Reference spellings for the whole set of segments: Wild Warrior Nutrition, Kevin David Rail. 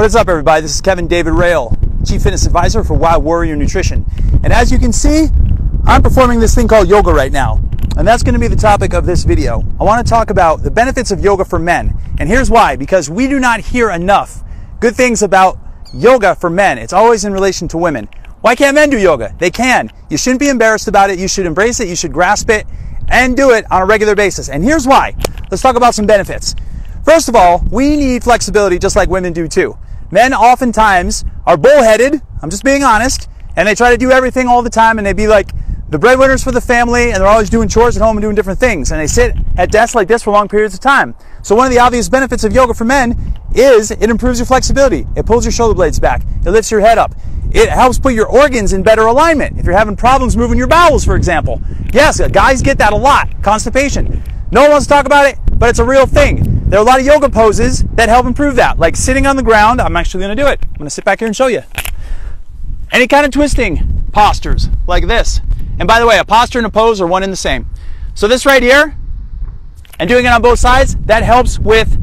What is up, everybody? This is Kevin David Rail, Chief Fitness Advisor for Wild Warrior Nutrition. And as you can see, I'm performing this thing called yoga right now. And that's going to be the topic of this video. I want to talk about the benefits of yoga for men. And here's why, because we do not hear enough good things about yoga for men. It's always in relation to women. Why can't men do yoga? They can. You shouldn't be embarrassed about it. You should embrace it. You should grasp it and do it on a regular basis. And here's why. Let's talk about some benefits. First of all, we need flexibility just like women do too. Men oftentimes are bullheaded, I'm just being honest, and they try to do everything all the time and they be like the breadwinners for the family and they're always doing chores at home and doing different things and they sit at desks like this for long periods of time. So one of the obvious benefits of yoga for men is it improves your flexibility. It pulls your shoulder blades back. It lifts your head up. It helps put your organs in better alignment. If you're having problems moving your bowels, for example. Yes, guys get that a lot, constipation. No one wants to talk about it, but it's a real thing. There are a lot of yoga poses that help improve that, like sitting on the ground. I'm actually going to do it. I'm going to sit back here and show you. Any kind of twisting postures like this. And by the way, a posture and a pose are one and the same. So this right here, and doing it on both sides, that helps with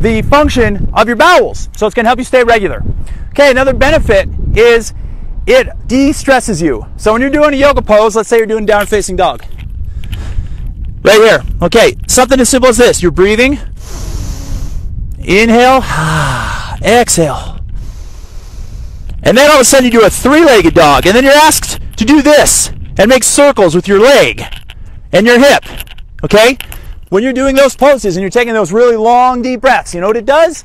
the function of your bowels. So it's going to help you stay regular. Okay, another benefit is it de-stresses you. So when you're doing a yoga pose, let's say you're doing downward facing dog. Right here. Okay, something as simple as this. You're breathing. Inhale, exhale. And then all of a sudden you do a three-legged dog and then you're asked to do this and make circles with your leg and your hip, okay? When you're doing those poses and you're taking those really long, deep breaths, you know what it does?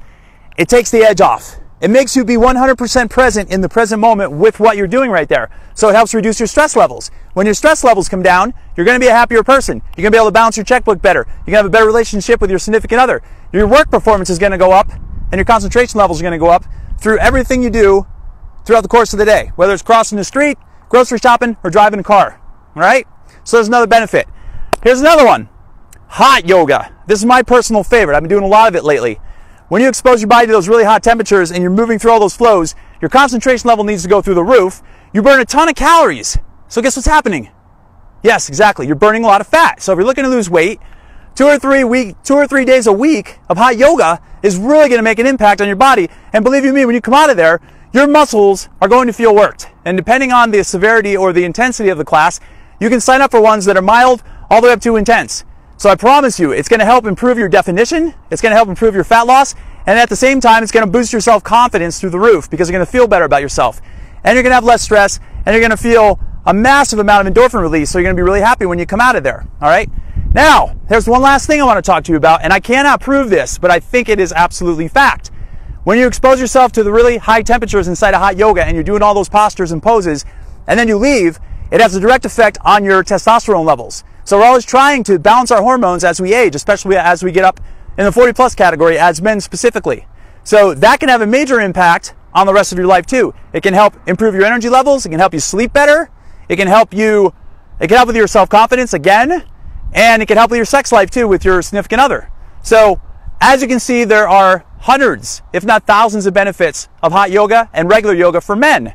It takes the edge off. It makes you be 100% present in the present moment with what you're doing right there. So it helps reduce your stress levels. When your stress levels come down, you're going to be a happier person. You're going to be able to balance your checkbook better. You're going to have a better relationship with your significant other. Your work performance is going to go up and your concentration levels are going to go up through everything you do throughout the course of the day, whether it's crossing the street, grocery shopping, or driving a car. All right? So there's another benefit. Here's another one. Hot yoga. This is my personal favorite. I've been doing a lot of it lately. When you expose your body to those really hot temperatures and you're moving through all those flows, your concentration level needs to go through the roof. You burn a ton of calories. So guess what's happening? Yes, exactly. You're burning a lot of fat. So if you're looking to lose weight, two or three days a week of hot yoga is really going to make an impact on your body. And believe you me, when you come out of there, your muscles are going to feel worked. And depending on the severity or the intensity of the class, you can sign up for ones that are mild all the way up to intense. So I promise you, it's going to help improve your definition, it's going to help improve your fat loss, and at the same time, it's going to boost your self-confidence through the roof because you're going to feel better about yourself. And you're going to have less stress, and you're going to feel a massive amount of endorphin release, so you're going to be really happy when you come out of there, all right? Now, there's one last thing I want to talk to you about, and I cannot prove this, but I think it is absolutely fact. When you expose yourself to the really high temperatures inside of hot yoga, and you're doing all those postures and poses, and then you leave, it has a direct effect on your testosterone levels. So we're always trying to balance our hormones as we age, especially as we get up in the 40-plus category, as men specifically. So that can have a major impact on the rest of your life too. It can help improve your energy levels. It can help you sleep better. It can help with your self-confidence again, and it can help with your sex life too with your significant other. So as you can see, there are hundreds, if not thousands, of benefits of hot yoga and regular yoga for men.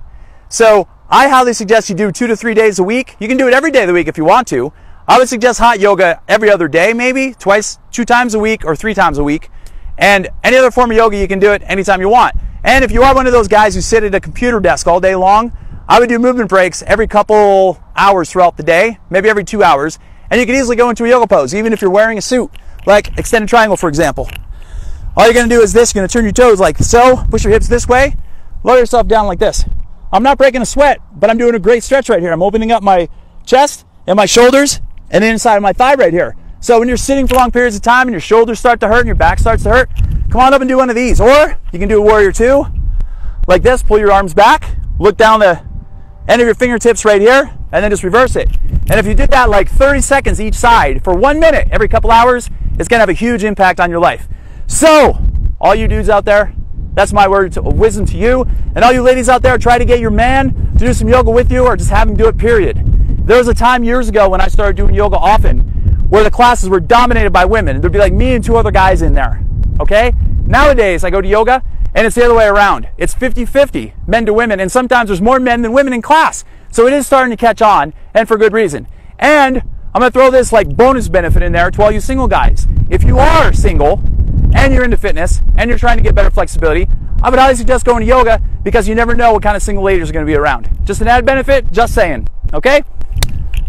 So I highly suggest you do 2 to 3 days a week. You can do it every day of the week if you want to. I would suggest hot yoga every other day, maybe twice, 2 times a week or 3 times a week. And any other form of yoga, you can do it anytime you want. And if you are one of those guys who sit at a computer desk all day long, I would do movement breaks every couple hours throughout the day, maybe every 2 hours. And you can easily go into a yoga pose, even if you're wearing a suit, like extended triangle, for example. All you're going to do is this. You're going to turn your toes like so, push your hips this way, lower yourself down like this. I'm not breaking a sweat, but I'm doing a great stretch right here. I'm opening up my chest and my shoulders, and inside of my thigh right here. So when you're sitting for long periods of time and your shoulders start to hurt and your back starts to hurt, come on up and do one of these. Or you can do a warrior two, like this, pull your arms back, look down the end of your fingertips right here, and then just reverse it. And if you did that like 30 seconds each side for 1 minute every couple hours, it's gonna have a huge impact on your life. So, all you dudes out there, that's my word of wisdom to you. And all you ladies out there, try to get your man to do some yoga with you or just have him do it, period. There was a time years ago when I started doing yoga often where the classes were dominated by women. There'd be like me and 2 other guys in there, okay? Nowadays, I go to yoga and it's the other way around. It's 50-50, men to women, and sometimes there's more men than women in class. So it is starting to catch on, and for good reason. And I'm gonna throw this like bonus benefit in there to all you single guys. If you are single and you're into fitness and you're trying to get better flexibility, I would highly suggest going to yoga because you never know what kind of single ladies are going to be around. Just an added benefit, just saying, okay?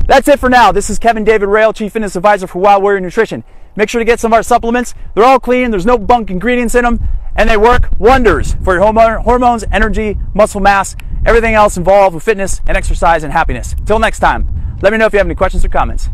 That's it for now. This is Kevin David Rail, Chief Fitness Advisor for Wild Warrior Nutrition. Make sure to get some of our supplements. They're all clean, there's no bunk ingredients in them, and they work wonders for your hormones, energy, muscle mass, everything else involved with fitness and exercise and happiness. Till next time, let me know if you have any questions or comments.